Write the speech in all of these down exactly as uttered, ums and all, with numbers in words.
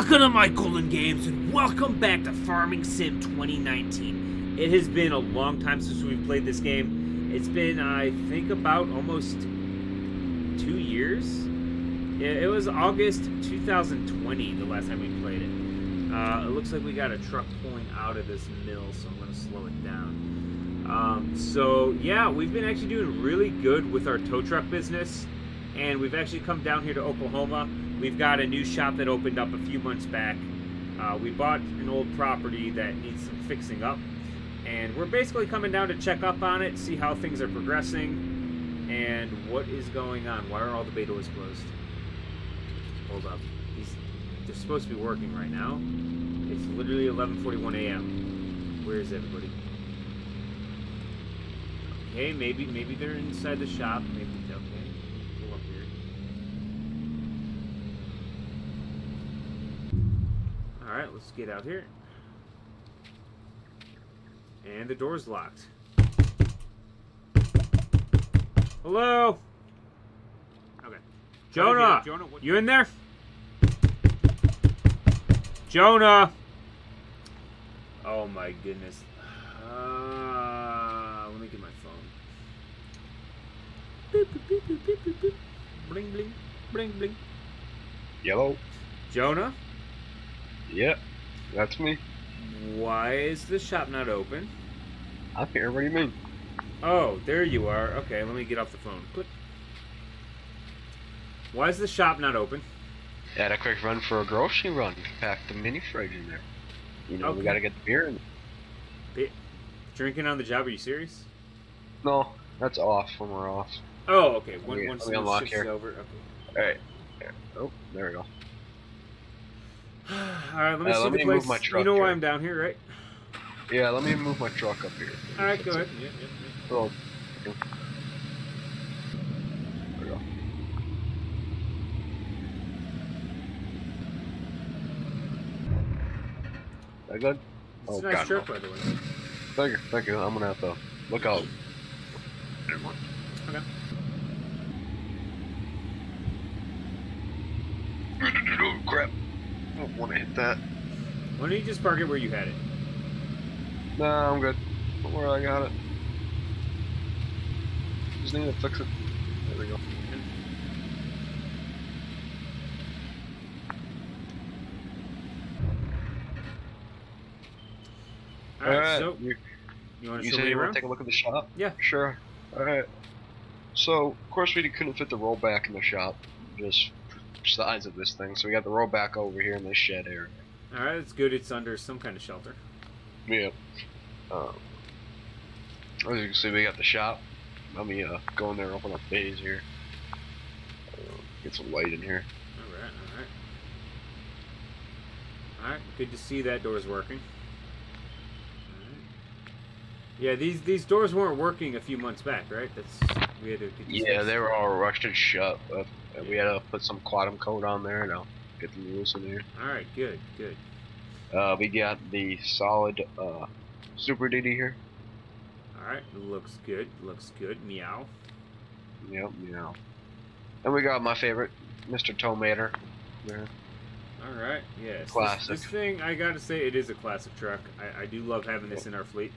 Welcome to mikegolden Games and welcome back to Farming Sim twenty nineteen. It has been a long time since we've played this game. It's been, I think, about almost two years. It was August two thousand twenty the last time we played it. Uh, it looks like we got a truck pulling out of this mill, so I'm going to slow it down. Um, so, yeah, we've been actually doing really good with our tow truck business. And we've actually come down here to Oklahoma. We've got a new shop that opened up a few months back. Uh, we bought an old property that needs some fixing up. And we're basically coming down to check up on it, see how things are progressing, and what is going on. Why are all the beta's closed? Hold up. He's, they're supposed to be working right now. It's literally eleven forty-one A M Where is everybody? Okay, maybe, maybe they're inside the shop. Maybe they're okay. Alright, let's get out here. And the door's locked. Hello? Okay. Jonah! Jonah, you in there? Jonah! Oh my goodness. Uh, let me get my phone. Boop, boop, boop, boop, boop, boop. Bling, bling. Bling, bling. Yellow. Jonah? Yep, that's me. Why is the shop not open? I don't care. What do you mean? Oh, there you are. Okay, let me get off the phone. Click. Why is the shop not open? Had a quick run for a grocery run. Packed the mini fridge in there. You know, okay. We gotta get the beer in. Be Drinking on the job? Are you serious? No, that's off when we're off. Oh, okay. One, okay, once the shift's here. Over. Okay. All right. There. Oh, there we go. Alright, let me uh, see let the me place. Move my truck, you know why here. I'm down here, right? Yeah, let me move my truck up here. Alright, go ahead. Yeah, yeah, yeah. There we go. Is that good? It's oh, a nice God, truck, no. by the way. Thank you, thank you. I'm gonna have to look out. Never mind. Okay. Oh, crap. I don't want to hit that. Why don't you just park it where you had it? No, I'm good. Don't worry, I got it. Just need to fix it. There we go. All right. All right. So you, you want to you show me you around? Want to take a look at the shop? Yeah. Sure. All right. So of course we couldn't fit the rollback in the shop. Just. Size of this thing, so we got the roll back over here in this shed area. Alright, it's good, it's under some kind of shelter. Yeah. Um, as you can see, we got the shop. Let me uh, go in there and open up bays here. Uh, get some light in here. Alright, alright. Alright, good to see that door's working. Right. Yeah, these, these doors weren't working a few months back, right? That's we had to get these Yeah, they were all rusted shut. Uh, And we had to put some quantum code on there and I'll get them loose in here. Alright, good, good. Uh, we got the solid uh, Super D D here. Alright, looks good, looks good. Meow. Yep, meow. And we got my favorite, Mister Tomater. Yeah. Alright, yes. Classic. This, this thing, I gotta say, it is a classic truck. I, I do love having this in our fleet.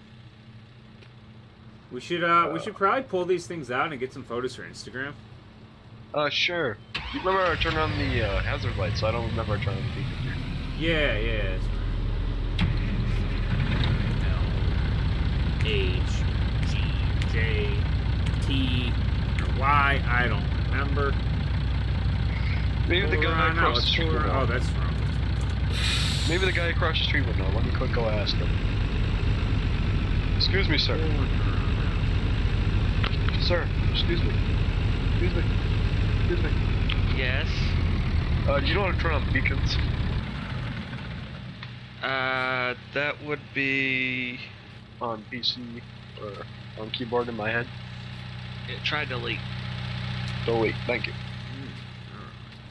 We should, uh, uh, we should probably pull these things out and get some photos for Instagram. Uh, sure. You remember I turned on the uh, hazard light, so I don't remember I turned on the beacon here. Yeah, yeah. L, H, G, J, T, or Y, I don't remember. Maybe the guy across the street would know. Oh, that's wrong. Maybe the guy across the street would know. Let me quick go ask him. Excuse me, sir. Sir, excuse me. Excuse me. Excuse me. Yes. Uh, do you know how to turn on beacons? Uh, that would be on P C or on keyboard in my head. It, try delete. Delete. Thank you.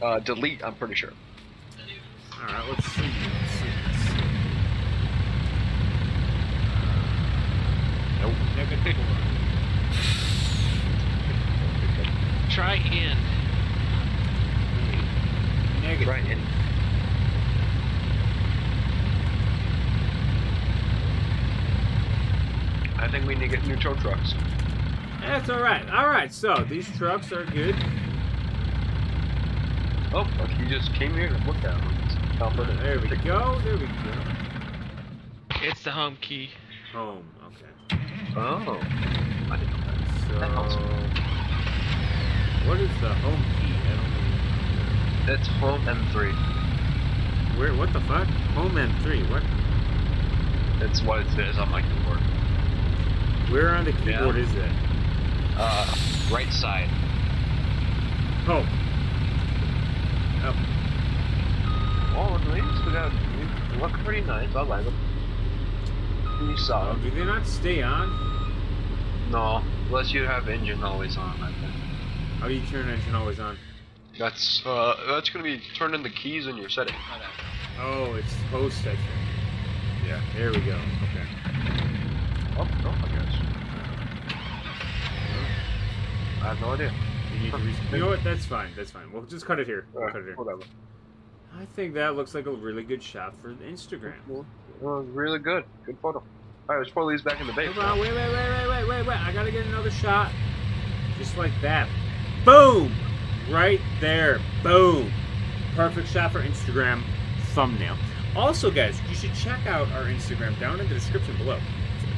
Uh, delete. I'm pretty sure. All right. Let's see. Let's see. Let's see. Nope. Negative. Try in. Negative. Try in. we need to get new tow trucks. That's alright. Alright, so these trucks are good. Oh, look, you just came here to look at them. Uh, there we go, there we go. It's the home key. Home, okay. Oh. I didn't know that. So, that helps. What is the home key? I don't know. It's home M three. Where, what the fuck? Home M three, what? That's what it says on my keyboard. Where on the keyboard yeah. is that? Uh, right side. Oh. Up. Oh, these we got they look pretty nice. I like them. You saw them. Oh, do they not stay on? No, unless you have engine always on. I think. How do you turn engine always on? That's uh, that's gonna be turning the keys in your setting. Oh, it's post section. Yeah, there we go. Okay. Oh, no, I guess. I have no idea. You, need to you know what? That's fine. That's fine. We'll just cut it here. We'll right, cut it here. Whatever. I think that looks like a really good shot for Instagram. Well, well really good. Good photo. All right, let's throw these back in the base. Come on, wait, wait, wait, wait, wait, wait, wait. I gotta get another shot. Just like that. Boom! Right there. Boom. Perfect shot for Instagram thumbnail. Also, guys, you should check out our Instagram down in the description below.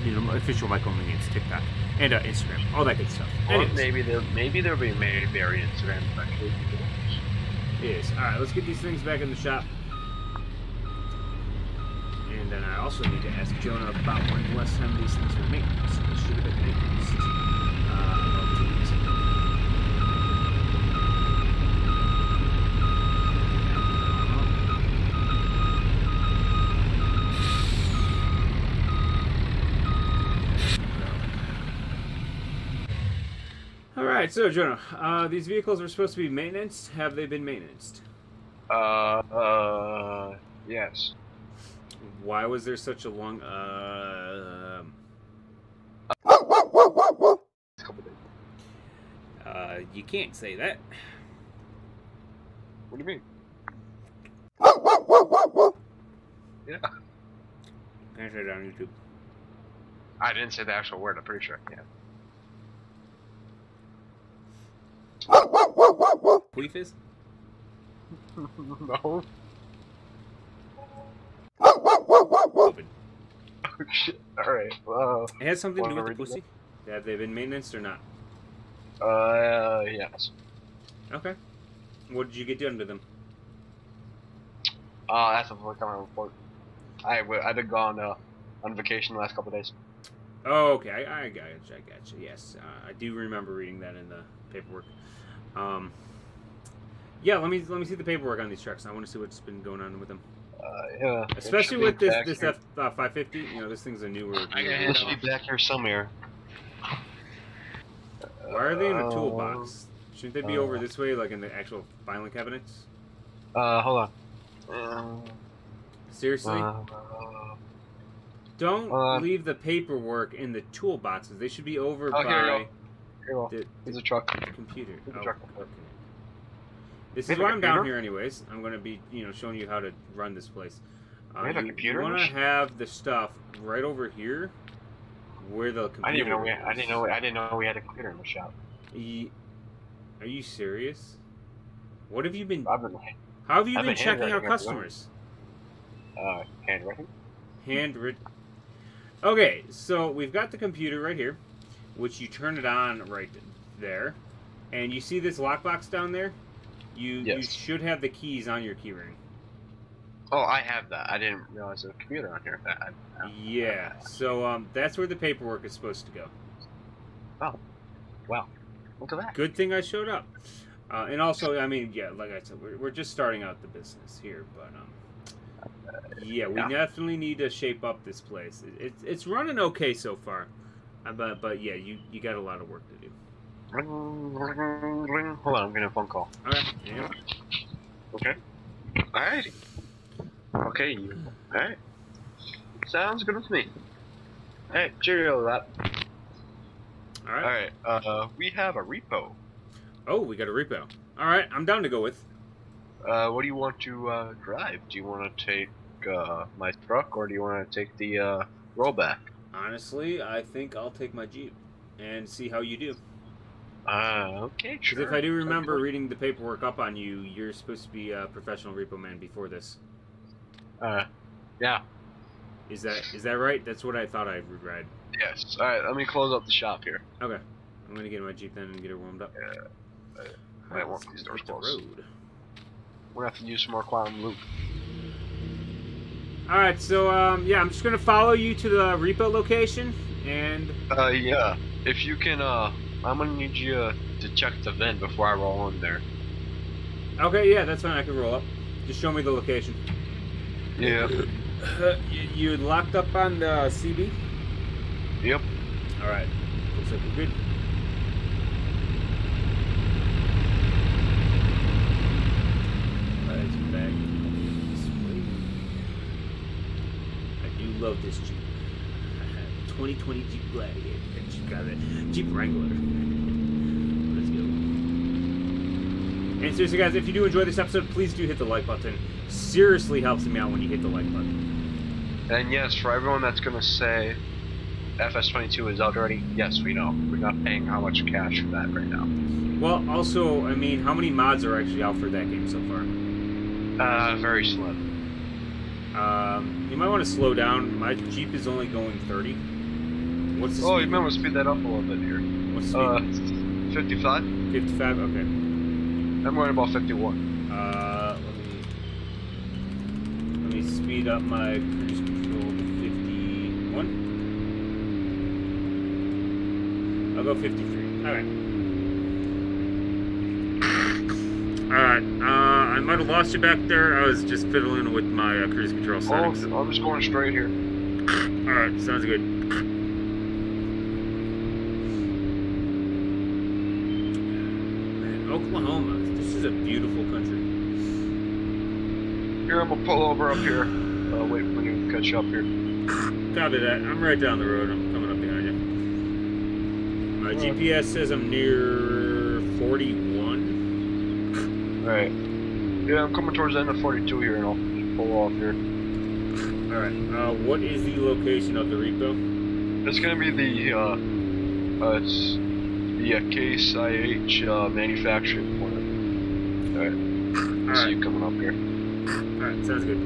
You know, official mikegolden Games, TikTok, and uh, Instagram, all that good stuff. Anyways. Or maybe there, maybe there'll be many variants around actually. Yes. All right, let's get these things back in the shop. And then I also need to ask Jonah about when last time these things were made. So this should have been made. Uh, two weeks ago. Alright, so Jonah, uh, these vehicles are supposed to be maintenance. Have they been maintenance? Uh, uh, yes. Why was there such a long, uh... Um, uh, you can't say that. What do you mean? Yeah. I said it on YouTube. I didn't say the actual word, I'm pretty sure, yeah. Queef is? No. Open. Oh shit, alright. Uh, it has something to do with the pussy? That? Have they been maintenance or not? Uh, yes. Okay. What did you get done to them? Uh, that's a full camera report. I, I've been gone uh, on vacation the last couple of days. Oh, okay. I, I got you. I got you. Yes. Uh, I do remember reading that in the paperwork. Um, yeah, let me let me see the paperwork on these trucks. I want to see what's been going on with them. Uh, yeah, especially with this this F uh, five fifty. You know, this thing's a newer. I got it should be back here somewhere. Why are they in a toolbox? Shouldn't they be uh, over this way, like in the actual filing cabinets? Uh, hold on. Uh, Seriously. Uh, Don't uh, leave the paperwork in the toolboxes. They should be over oh, by here the, Here's the a truck. computer. Here's oh, a truck. Okay. This Here's is why I'm down here anyways. I'm going to be you know, showing you how to run this place. Uh, you you want to have the stuff right over here where the computer I didn't even know we had, I didn't know, I didn't know we had a computer in the shop. You, are you serious? What have you been... I've been how have you I've been, been checking out customers? Uh, handwriting? Handwritten. Okay, so we've got the computer right here, which you turn it on right there, and you see this lockbox down there? You, yes. you should have the keys on your keyring. Oh, I have that. I didn't realize there was a computer on here. I, I, yeah, so um, that's where the paperwork is supposed to go. Oh, wow. Look at that. Good thing I showed up. Uh, and also, I mean, yeah, like I said, we're, we're just starting out the business here, but... um. Yeah, we yeah. definitely need to shape up this place. It's it's running okay so far, but but yeah, you you got a lot of work to do. Ring, ring, ring. Hold on, I'm getting a phone call. All right. Yeah. Okay. All right. Okay. All right. Sounds good with me. All right. Cheerio, that. All right. All right. Uh, we have a repo. Oh, we got a repo. All right, I'm down to go with. Uh, what do you want to uh, drive? Do you want to take uh, my truck, or do you want to take the uh, rollback? Honestly, I think I'll take my Jeep and see how you do. Uh, okay, sure. If I do remember reading the paperwork up on you, you're supposed to be a professional repo man before this. Uh, yeah. Is that is that right? That's what I thought I would read. Yes. All right, let me close up the shop here. Okay. I'm going to get in my Jeep then and get her warmed up. Yeah. Uh, I might want these doors closed. We're going to have to use some more quantum loop. All right, so, um, yeah, I'm just going to follow you to the repo location, and... Uh, yeah. If you can, uh... I'm going to need you uh, to check the V I N before I roll in there. Okay, yeah, that's fine. I can roll up. Just show me the location. Yeah. Uh, you, you locked up on the C B? Yep. All right. Looks like we're good. All right, it's back. I do love this Jeep. twenty twenty Jeep Gladiator. Jeep, it. Jeep Wrangler. Let's go. And seriously, guys, if you do enjoy this episode, please do hit the like button. Seriously helps me out when you hit the like button. And yes, for everyone that's going to say F S twenty-two is out already, yes, we know. We're not paying how much cash for that right now. Well, also, I mean, how many mods are actually out for that game so far? Uh, very slim. Um, you might want to slow down. My Jeep is only going thirty. What's the oh, you might want to speed that up a little bit here. What's the speed? Uh, fifty-five. fifty-five, okay. I'm running about fifty-one. Uh, let me... Let me speed up my cruise control to fifty-one. I'll go fifty-three. Alright. Alright, uh, I might have lost you back there. I was just fiddling with my uh, cruise control settings. Oh, I'm just going straight here. Alright, sounds good. Oklahoma. This is a beautiful country. Here, I'm gonna pull over up here. Uh, wait for you to catch up here. Copy that. I'm right down the road. I'm coming up behind you. My uh, G P S says I'm near forty-one. Alright. Yeah, I'm coming towards the end of forty-two here, and I'll just pull off here. Alright. Uh, what is the location of the repo? It's gonna be the, uh, uh, it's... Yeah, Case I H uh, manufacturing point. Alright. All right. See you coming up here. Alright, sounds good.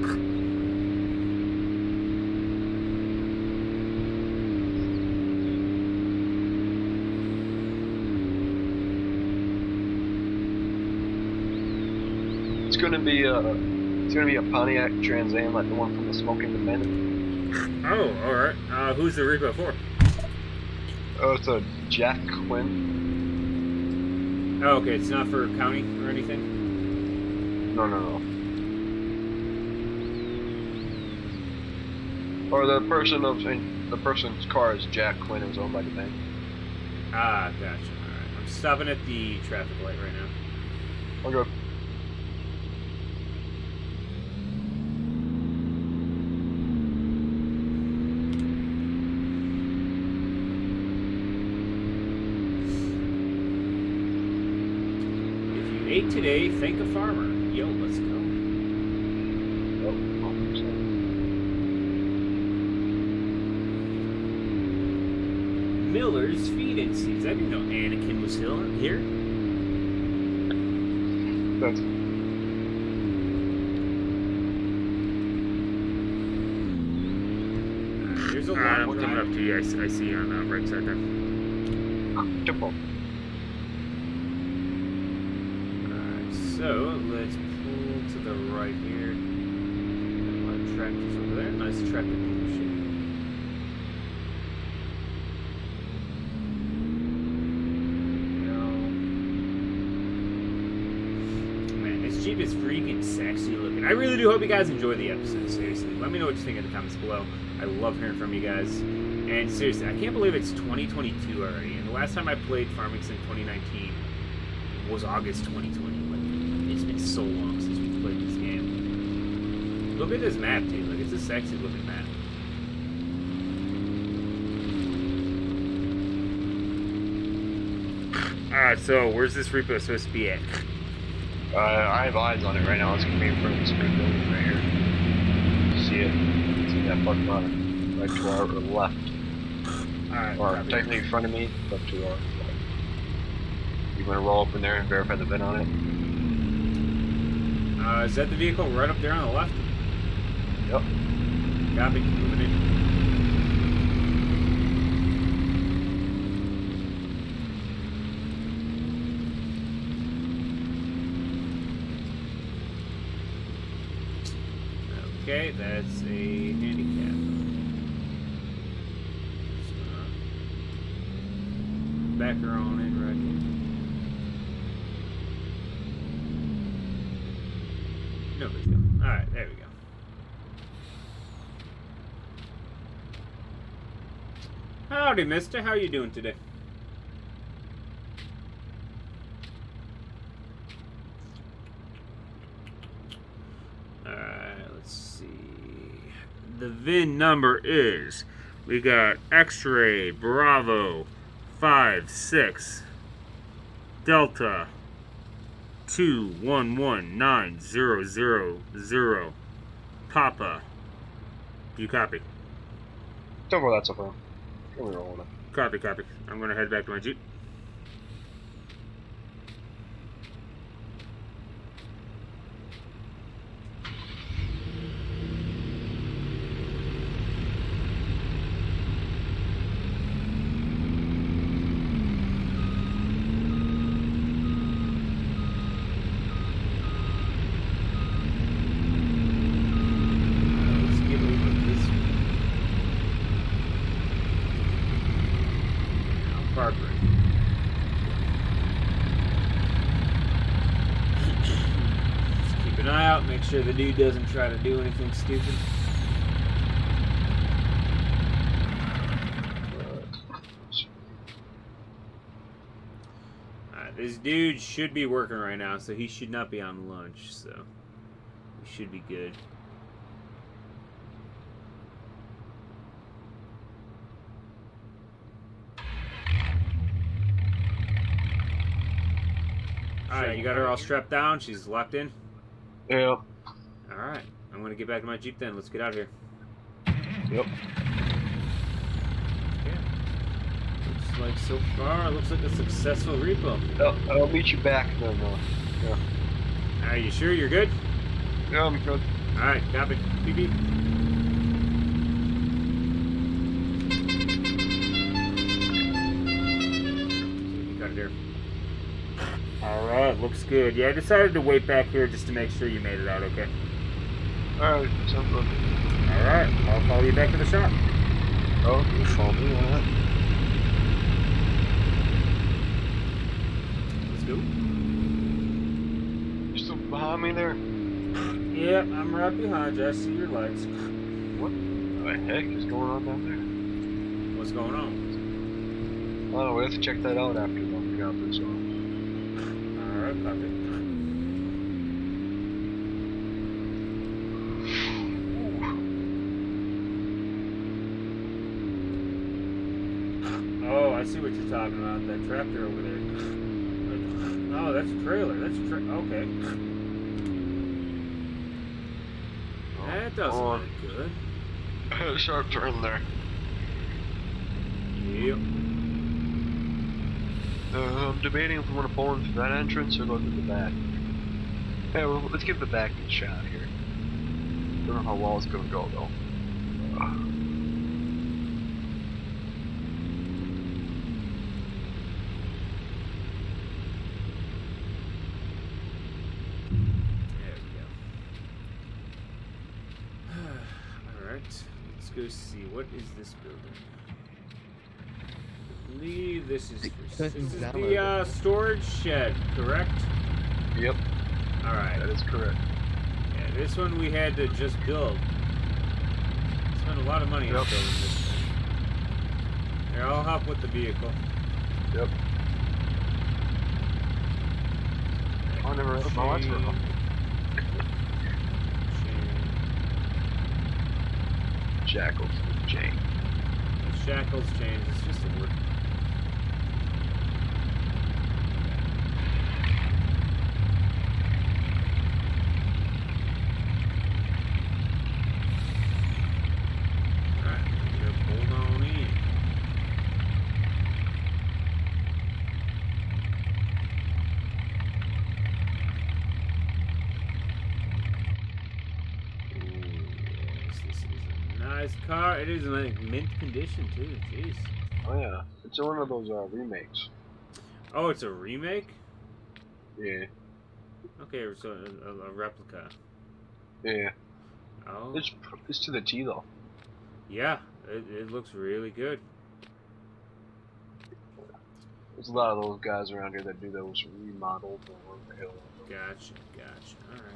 It's gonna be a, it's gonna be a Pontiac Trans Am, like the one from the Smokey and the Bandit. Oh, alright. Uh, who's the repo for? Oh, it's a Jack Quinn. Oh, okay. It's not for county or anything? No, no, no. Or the person of the person's car is Jack Quinn. It was owned by the bank. Ah, gotcha. All right. I'm stopping at the traffic light right now. Okay. Today, thank a farmer. Yo, let's go. Miller's Feed and Seeds. I didn't know Anakin was still here. That's uh, there's a lot uh, I'm coming up to you. I, I see you on the right side there. Jump off. So let's pull to the right here. And my tractor's over there. Nice tractor dealership. Man, this Jeep is freaking sexy looking. I really do hope you guys enjoy the episode. Seriously, let me know what you think in the comments below. I love hearing from you guys. And seriously, I can't believe it's twenty twenty-two already. And the last time I played Farming Sim twenty nineteen was August twenty twenty. It's been so long since we played this game. Look at this map, dude. Like, it's a sexy looking map. Alright, so where's this repo supposed to be at? Uh, I have eyes on it right now. It's gonna be in front of this green building right here. You see it? See that fucking bottom. Right to our left. Alright. Or technically in front of me, but too long. You want to roll up in there and verify the V I N on it? Uh, is that the vehicle right up there on the left? Yep. Copy. Moving in. Okay, that's a handicap. So, back her on in right here. No big deal. Alright, there we go. Howdy, mister. How are you doing today? The V I N number is, we got X-Ray, Bravo, five six, Delta, two one one nine zero zero zero, Papa. Do you copy? Don't roll that so far. Don't roll that. Copy, copy. I'm going to head back to my Jeep. Sure the dude doesn't try to do anything stupid. Alright, this dude should be working right now, so he should not be on lunch, so we should be good. Alright, you got her all strapped down, she's locked in? Yeah. Alright, I'm gonna get back to my Jeep then. Let's get out of here. Yep. Yeah. Looks like so far, looks like a successful repo. Oh, I'll meet you back then, though. Yeah. Are you sure you're good? Yeah, I'm good. Alright, copy. Beep beep. Got it there. Alright, looks good. Yeah, I decided to wait back here just to make sure you made it out okay. Alright, sounds good. Alright, I'll follow you back to the shop. Oh, you follow me, why not? Let's go. You still behind me there? Yeah, I'm right behind you. I see your lights. What the heck is going on down there? What's going on? Oh, we have to check that out after we figure out this one. Alright, copy. Oh, I see what you're talking about. That tractor over there. Oh, that's a trailer. That's a tra okay. Oh, that doesn't look good. I had a sharp turn there. Yep. Uh, I'm debating if we want to pull in through that entrance or go through the back. Hey, well, let's give the back a shot here. I don't know how well it's going to go, though. Uh. There we go. Alright, let's go see. What is this building? I believe this is, this is the uh, storage shed, correct? Yep. Alright. That is correct. Yeah, this one we had to just build. Spent a lot of money yep. on building this thing. Here, I'll hop with the vehicle. Yep. I'll never have my watch for them. Shackles with chain. The shackles change, it's just a word. Alright, we're gonna pull on in. This is a nice car. It is in like mint condition too. Jeez. Oh yeah, it's one of those uh, remakes. Oh, it's a remake. Yeah. Okay, so a, a, a replica. Yeah. Oh. It's it's to the T though. Yeah, it, it looks really good. There's a lot of those guys around here that do those remodeled or hill. Gotcha, gotcha. All right.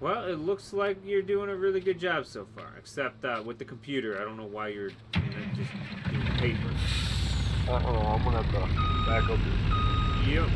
Well, it looks like you're doing a really good job so far, except uh, with the computer. I don't know why you're you know, just doing paper. Uh oh, I'm gonna have to back up here. Yep.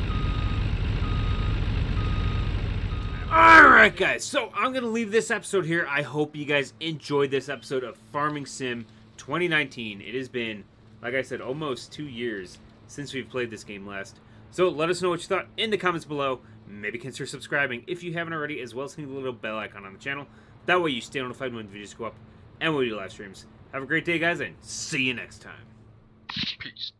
Alright guys, so I'm going to leave this episode here. I hope you guys enjoyed this episode of Farming Sim twenty nineteen. It has been, like I said, almost two years since we've played this game last. So let us know what you thought in the comments below. Maybe consider subscribing if you haven't already, as well as hitting the little bell icon on the channel. That way you stay notified when videos go up and when we do live streams. Have a great day guys, and see you next time. Peace.